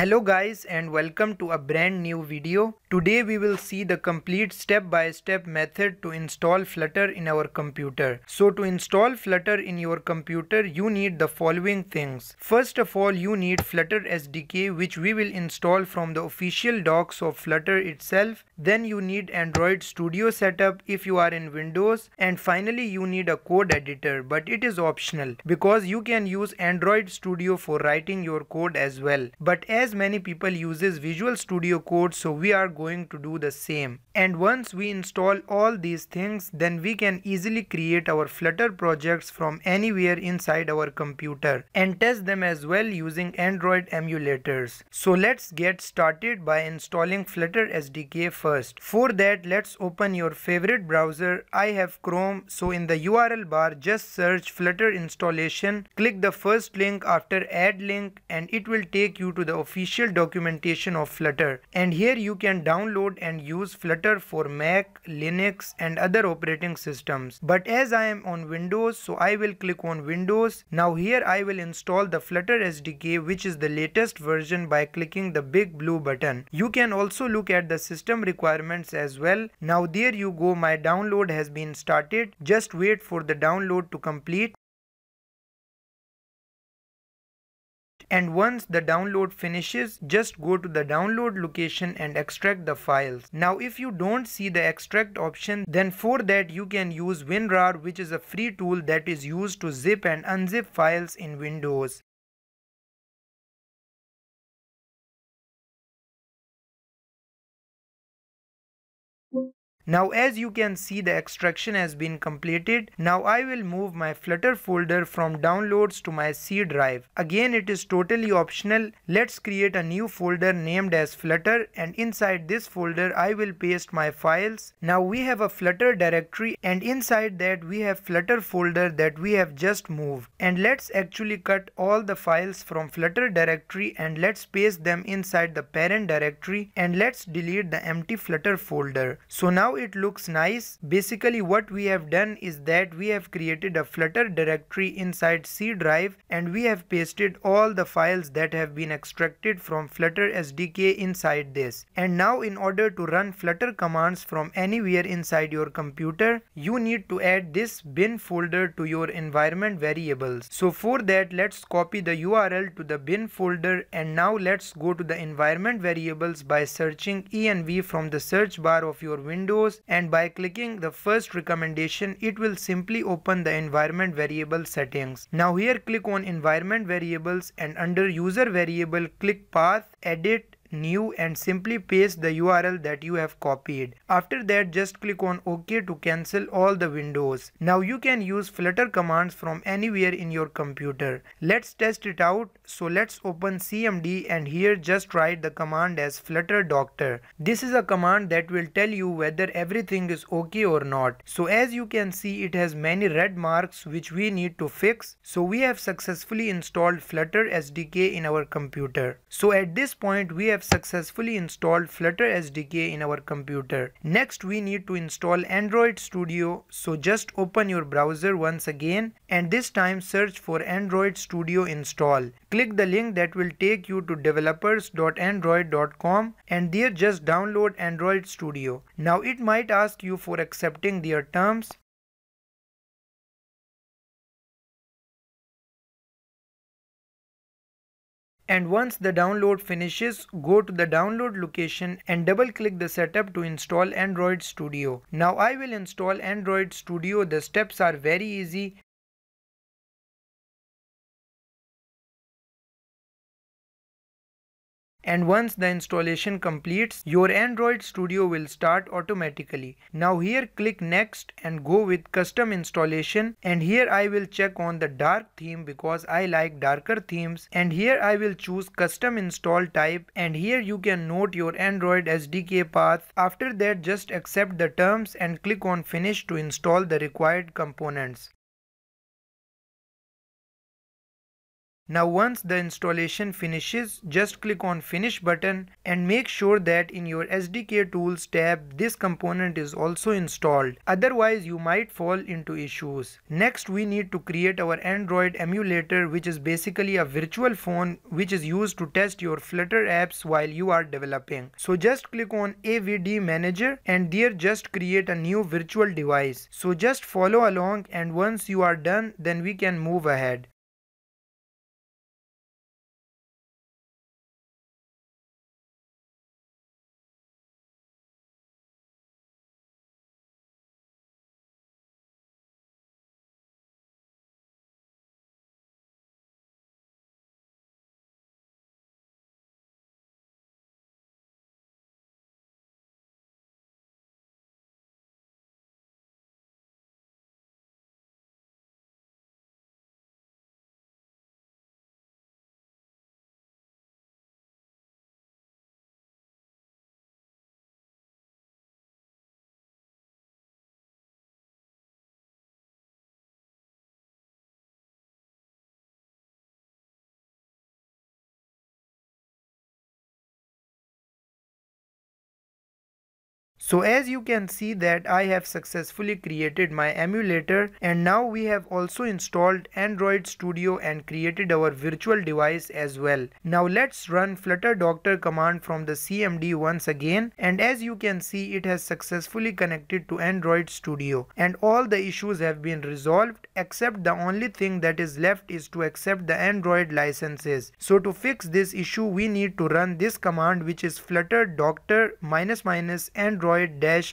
Hello guys and welcome to a brand new video. Today we will see the complete step-by-step method to install Flutter in our computer. So to install Flutter in your computer you need the following things. First of all you need Flutter SDK, which we will install from the official docs of Flutter itself. Then you need Android Studio setup if you are in Windows, and finally you need a code editor, but it is optional because you can use Android Studio for writing your code as well. But as many people uses Visual Studio Code, so we are going to do the same. And once we install all these things, then we can easily create our Flutter projects from anywhere inside our computer and test them as well using Android emulators. So let's get started by installing Flutter SDK first. For that, let's open your favorite browser. I have Chrome, so in the URL bar just search Flutter installation, click the first link after add link, and it will take you to the official documentation of Flutter, and here you can download and use Flutter for Mac, Linux and other operating systems. But as I am on Windows, so I will click on Windows. Now here I will install the Flutter SDK, which is the latest version, by clicking the big blue button. You can also look at the system requirements as well. Now there you go, my download has been started. Just wait for the download to complete. And once the download finishes, just go to the download location and extract the files. Now if you don't see the extract option, then for that you can use WinRAR, which is a free tool that is used to zip and unzip files in Windows. Now as you can see, the extraction has been completed. Now I will move my Flutter folder from downloads to my C drive. Again, it is totally optional. Let's create a new folder named as Flutter, and inside this folder I will paste my files. Now we have a Flutter directory, and inside that we have Flutter folder that we have just moved. And let's actually cut all the files from Flutter directory and let's paste them inside the parent directory, and let's delete the empty Flutter folder. So now it looks nice. Basically what we have done is that we have created a Flutter directory inside C drive, and we have pasted all the files that have been extracted from Flutter SDK inside this. And now in order to run Flutter commands from anywhere inside your computer, you need to add this bin folder to your environment variables. So for that, let's copy the URL to the bin folder, and now let's go to the environment variables by searching env from the search bar of your Windows, and by clicking the first recommendation it will simply open the environment variable settings. Now here click on environment variables, and under user variable click path, edit, new, and simply paste the URL that you have copied. After that just click on OK to cancel all the windows. Now you can use Flutter commands from anywhere in your computer. Let's test it out. So let's open cmd, and here just write the command as Flutter doctor. This is a command that will tell you whether everything is okay or not. So as you can see, it has many red marks which we need to fix. So we have successfully installed Flutter SDK in our computer. So at this point we have successfully installed Flutter SDK in our computer. Next we need to install Android Studio, so just open your browser once again, and this time search for Android Studio install. Click the link that will take you to developers.android.com, and there just download Android Studio. Now it might ask you for accepting their terms. And once the download finishes, go to the download location and double click the setup to install Android Studio. Now I will install Android Studio. The steps are very easy. And once the installation completes, your Android Studio will start automatically. Now here click next and go with custom installation, and here I will check on the dark theme because I like darker themes, and here I will choose custom install type, and here you can note your Android SDK path. After that just accept the terms and click on finish to install the required components. Now once the installation finishes, just click on Finish button and make sure that in your SDK Tools tab this component is also installed, otherwise you might fall into issues. Next we need to create our Android emulator, which is basically a virtual phone which is used to test your Flutter apps while you are developing. So just click on AVD Manager and there just create a new virtual device. So just follow along, and once you are done then we can move ahead. So as you can see that I have successfully created my emulator, and now we have also installed Android Studio and created our virtual device as well. Now let's run Flutter Doctor command from the CMD once again, and as you can see it has successfully connected to Android Studio and all the issues have been resolved, except the only thing that is left is to accept the Android licenses. So to fix this issue we need to run this command, which is Flutter Doctor --Android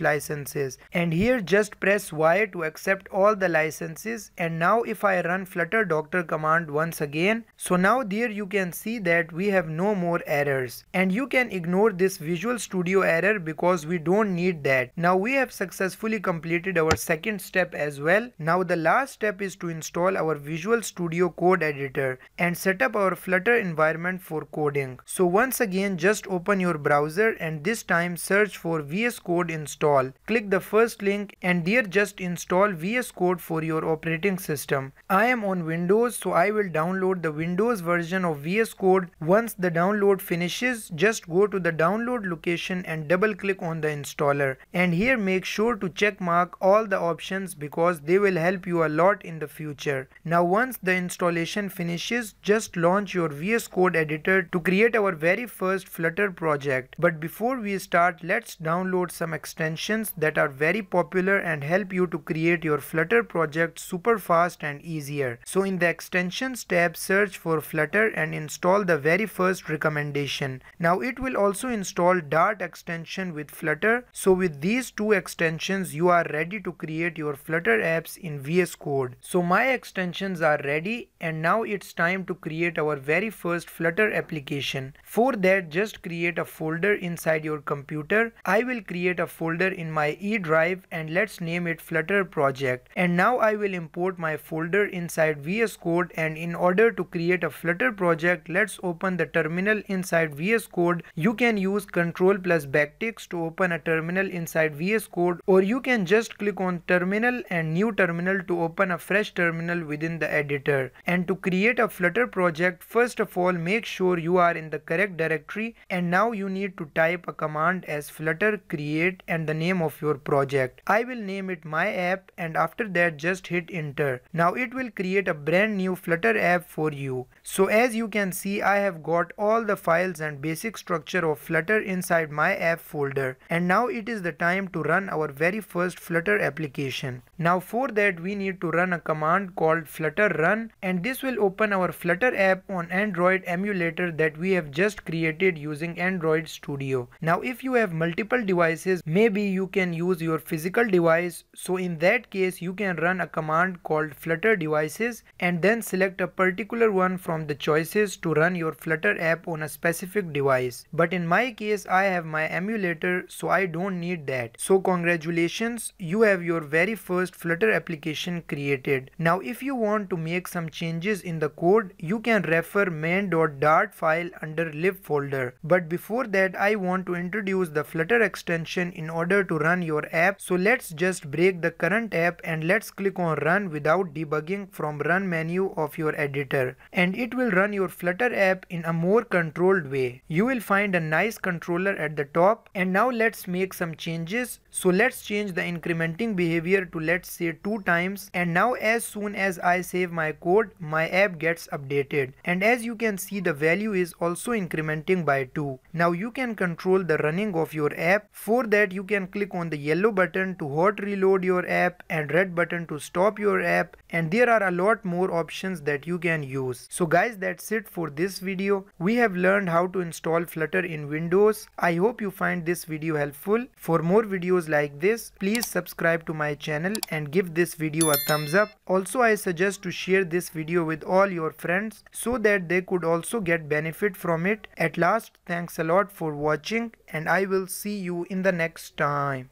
-licenses, and here just press Y to accept all the licenses. And now if I run Flutter Doctor command once again, so now there you can see that we have no more errors, and you can ignore this Visual Studio error because we don't need that. Now we have successfully completed our second step as well. Now the last step is to install our Visual Studio Code editor and set up our Flutter environment for coding. So once again just open your browser and this time search for VS Code install. Click the first link and there just install VS Code for your operating system. I am on Windows, so I will download the Windows version of VS Code. Once the download finishes, just go to the download location and double click on the installer, and here make sure to check mark all the options because they will help you a lot in the future. Now once the installation finishes, just launch your VS Code editor to create our very first Flutter project. But before we start, let's download some extensions that are very popular and help you to create your Flutter project super fast and easier. So in the extensions tab, search for Flutter and install the very first recommendation. Now it will also install Dart extension with Flutter. So with these two extensions you are ready to create your Flutter apps in VS Code. So my extensions are ready, and now it's time to create our very first Flutter application. For that, just create a folder inside your computer. I will create a folder in my E drive and let's name it Flutter project. And now I will import my folder inside VS Code, and in order to create a Flutter project, let's open the terminal inside VS Code. You can use Ctrl+backticks to open a terminal inside VS Code, or you can just click on terminal and new terminal to open a fresh terminal within the editor. And to create a Flutter project, first of all make sure you are in the correct directory, and now you need to type a command as Flutter create and the name of your project. I will name it My App, and after that just hit enter. Now it will create a brand new Flutter app for you. So as you can see, I have got all the files and basic structure of Flutter inside My App folder, and now it is the time to run our very first Flutter application. Now for that we need to run a command called Flutter run, and this will open our Flutter app on Android emulator that we have just created using Android Studio. Now if you have multiple devices, maybe you can use your physical device, so in that case you can run a command called Flutter devices and then select a particular one from the choices to run your Flutter app on a specific device. But in my case I have my emulator, so I don't need that. So congratulations, you have your very first first Flutter application created. Now if you want to make some changes in the code, you can refer main.dart file under lib folder. But before that, I want to introduce the Flutter extension in order to run your app. So let's just break the current app and let's click on run without debugging from run menu of your editor. And it will run your Flutter app in a more controlled way. You will find a nice controller at the top. And now let's make some changes. So let's change the incrementing behavior to, let's say, 2 times. And now as soon as I save my code, my app gets updated. And as you can see, the value is also incrementing by 2. Now you can control the running of your app. For that, you can click on the yellow button to hot reload your app and red button to stop your app. And there are a lot more options that you can use. So guys, that's it for this video. We have learned how to install Flutter in Windows. I hope you find this video helpful. For more videos like this, please subscribe to my channel and give this video a thumbs up. Also, I suggest to share this video with all your friends so that they could also get benefit from it. At last, thanks a lot for watching, and I will see you in the next time.